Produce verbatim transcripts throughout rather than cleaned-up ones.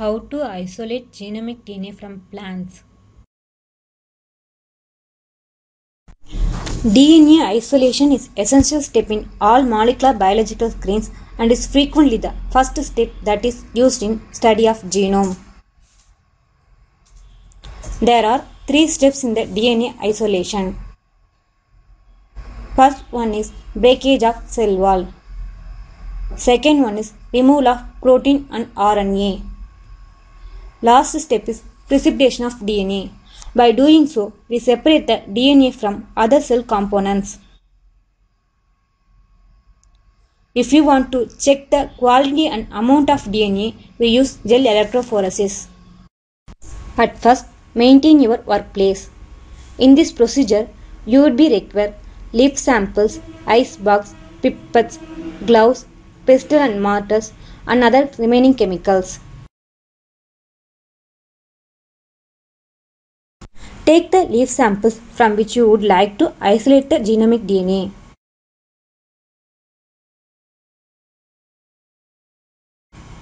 How to isolate genomic D N A from plants. D N A isolation is an essential step in all molecular biological screens and is frequently the first step that is used in study of genome. There are three steps in the D N A isolation. First one is breakage of cell wall. Second one is removal of protein and R N A. Last step is precipitation of D N A. By doing so, we separate the D N A from other cell components. If you want to check the quality and amount of D N A, we use gel electrophoresis. But first, maintain your workplace. In this procedure, you would be required leaf samples, ice box, pipettes, gloves, pestle and mortars, and other remaining chemicals. Take the leaf samples from which you would like to isolate the genomic D N A.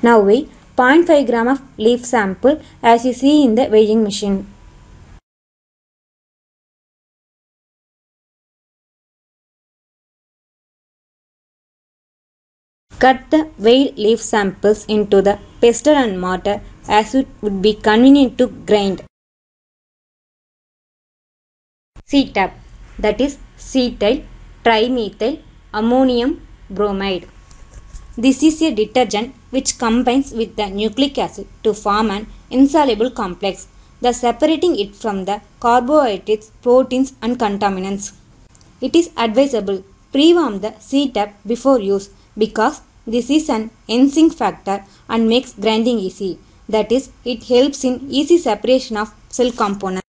Now weigh zero point five grams of leaf sample as you see in the weighing machine. Cut the weighed leaf samples into the pestle and mortar as it would be convenient to grind. C T A B, that is Cetyltrimethylammonium Bromide. This is a detergent which combines with the nucleic acid to form an insoluble complex, thus separating it from the carbohydrates, proteins and contaminants. It is advisable pre-warm the C T A B before use because this is an enzyme factor and makes grinding easy, that is it helps in easy separation of cell components.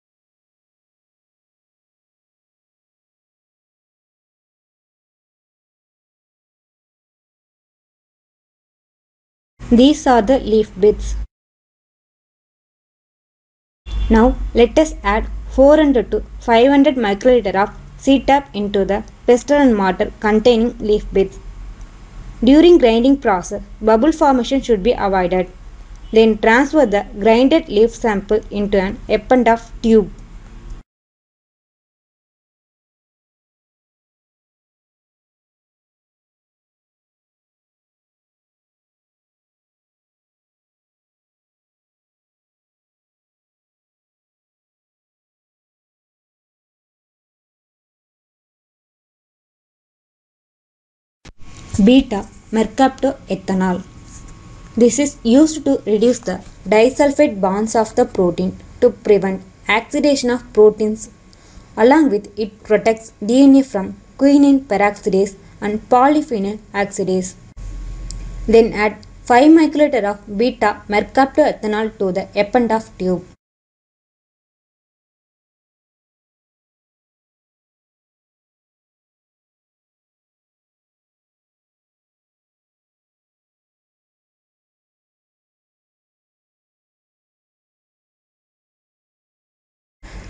These are the leaf bits. Now let us add four hundred to five hundred microliter of C T A B into the pestle and mortar containing leaf bits. During grinding process, bubble formation should be avoided. Then transfer the grinded leaf sample into an Eppendorf tube. Beta mercaptoethanol. This is used to reduce the disulfide bonds of the protein to prevent oxidation of proteins. Along with it protects D N A from quinine peroxidase and polyphenol oxidase. Then add five microliter of beta mercaptoethanol to the Eppendorf tube.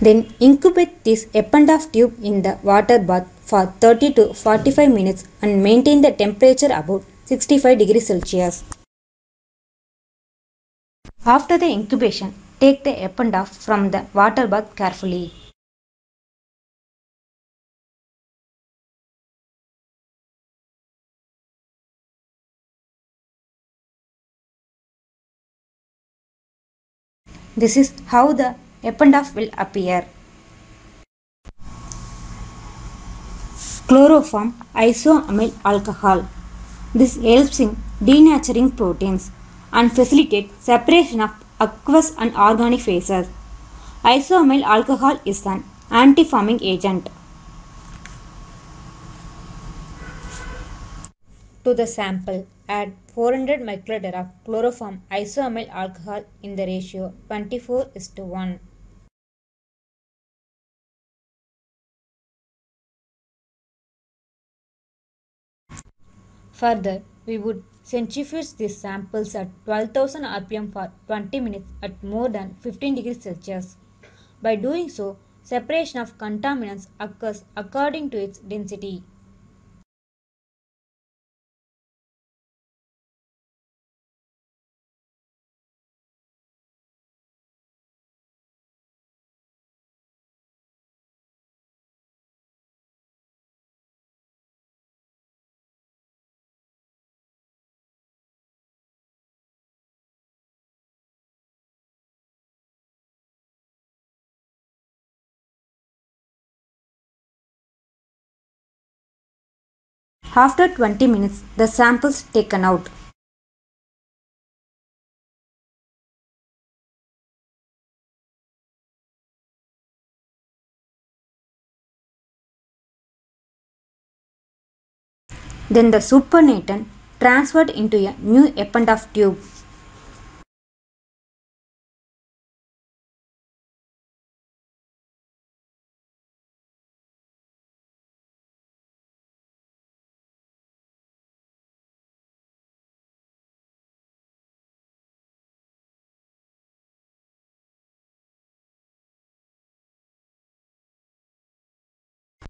Then incubate this Eppendorf tube in the water bath for thirty to forty-five minutes and maintain the temperature about sixty-five degrees Celsius. After the incubation, take the Eppendorf from the water bath carefully. This is how the Eppendorf will appear. Chloroform isoamyl alcohol. This helps in denaturing proteins and facilitates separation of aqueous and organic phases. Isoamyl alcohol is an antiforming agent. To the sample, add four hundred microliter of chloroform isoamyl alcohol in the ratio twenty-four is to one. Further, we would centrifuge these samples at twelve thousand R P M for twenty minutes at more than fifteen degrees Celsius. By doing so, separation of contaminants occurs according to its density. After twenty minutes, the sample is taken out. Then the supernatant transferred into a new Eppendorf tube.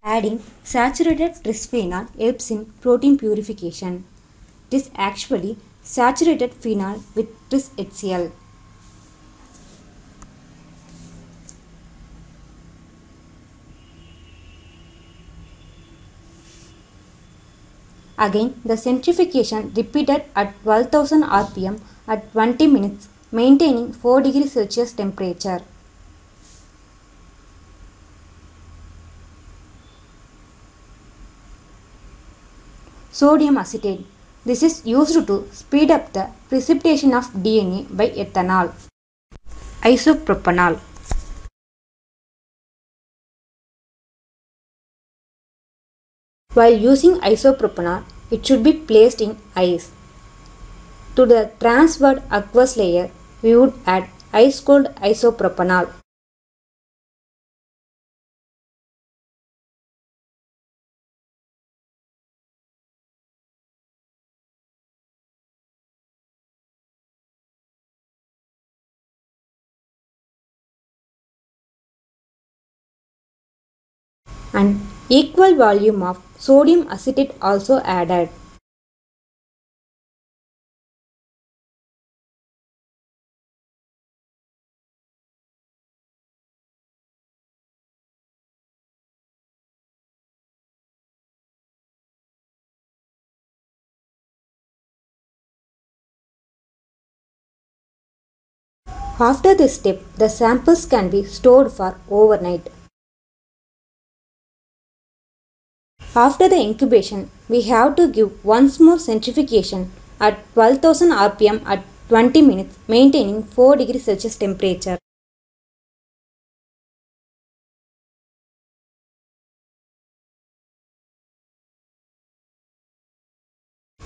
Adding saturated tris-phenol helps in protein purification. It is actually saturated phenol with tris-H C L. Again, the centrifugation repeated at twelve thousand R P M at twenty minutes, maintaining four degrees Celsius temperature. Sodium acetate. This is used to speed up the precipitation of D N A by ethanol. Isopropanol. While using isopropanol, it should be placed in ice. To the transferred aqueous layer, we would add ice cold isopropanol. And equal volume of sodium acetate also added. After this step, the samples can be stored for overnight. After the incubation, we have to give once more centrifugation at twelve thousand R P M at twenty minutes, maintaining four degrees Celsius temperature.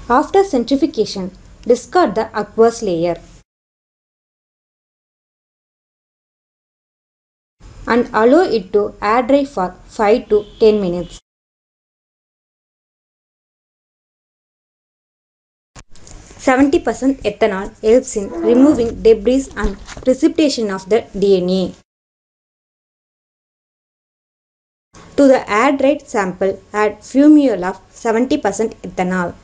After centrifugation, discard the aqueous layer and allow it to air dry for five to ten minutes. seventy percent ethanol helps in removing debris and precipitation of the D N A. To the air-dried sample, add fumiol of seventy percent ethanol.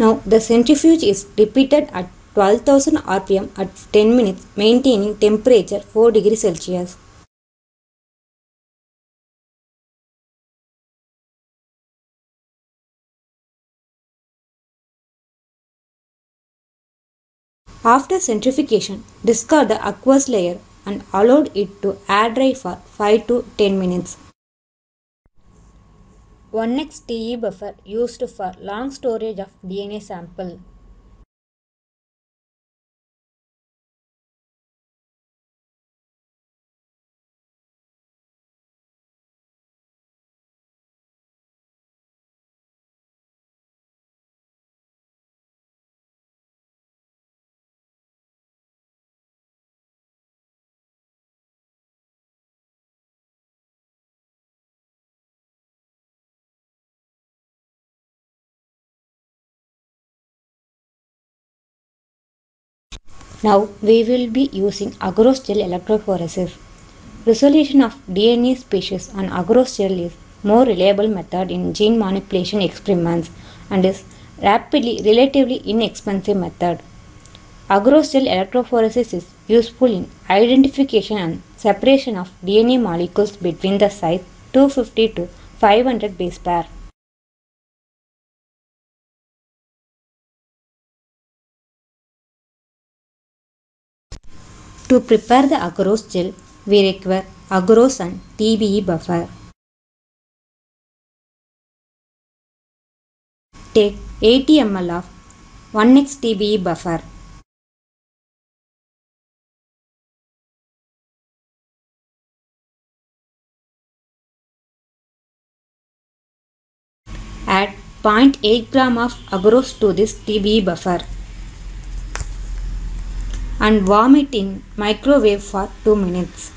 Now the centrifuge is repeated at twelve thousand R P M at ten minutes, maintaining temperature four degrees Celsius. After centrifugation, discard the aqueous layer and allow it to air dry for five to ten minutes. one x T B E buffer used for long storage of D N A sample. Now we will be using Agarose Gel Electrophoresis. Resolution of D N A species on Agarose Gel is more reliable method in gene manipulation experiments and is rapidly relatively inexpensive method. Agarose Gel Electrophoresis is useful in identification and separation of D N A molecules between the size two hundred fifty to five hundred base pair. To prepare the agarose gel, we require agarose and T B E buffer. Take eighty milliliters of one x T B E buffer. Add zero point eight grams of agarose to this T B E buffer and warm it in microwave for two minutes.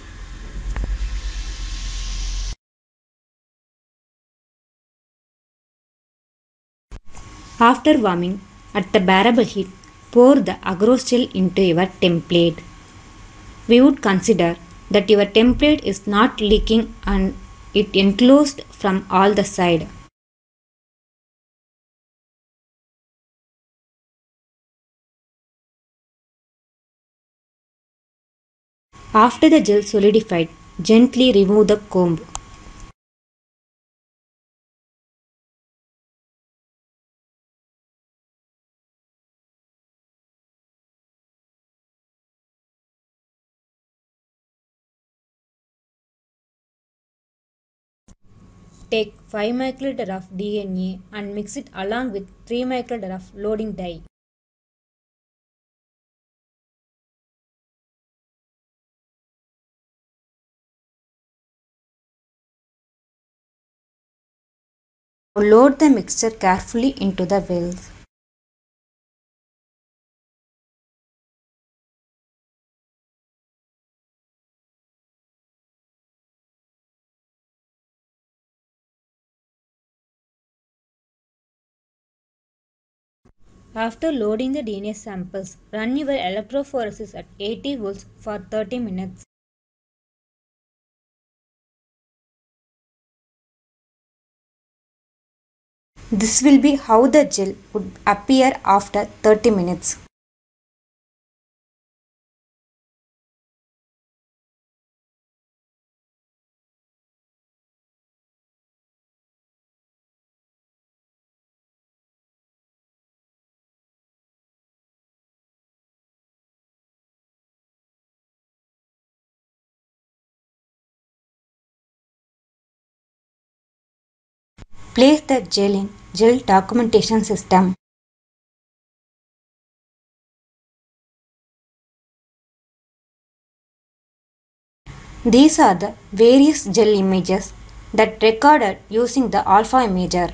After warming, at the bearable heat, pour the agarose gel into your template. We would consider that your template is not leaking and it enclosed from all the sides. After the gel solidified, gently remove the comb. Take five microliters of D N A and mix it along with three microliters of loading dye. Load the mixture carefully into the wells. After loading the D N A samples, run your electrophoresis at eighty volts for thirty minutes. This will be how the gel would appear after thirty minutes. Place the gel in gel documentation system. These are the various gel images that recorded using the alpha imager.